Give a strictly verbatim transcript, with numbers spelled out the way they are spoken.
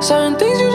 Certain things you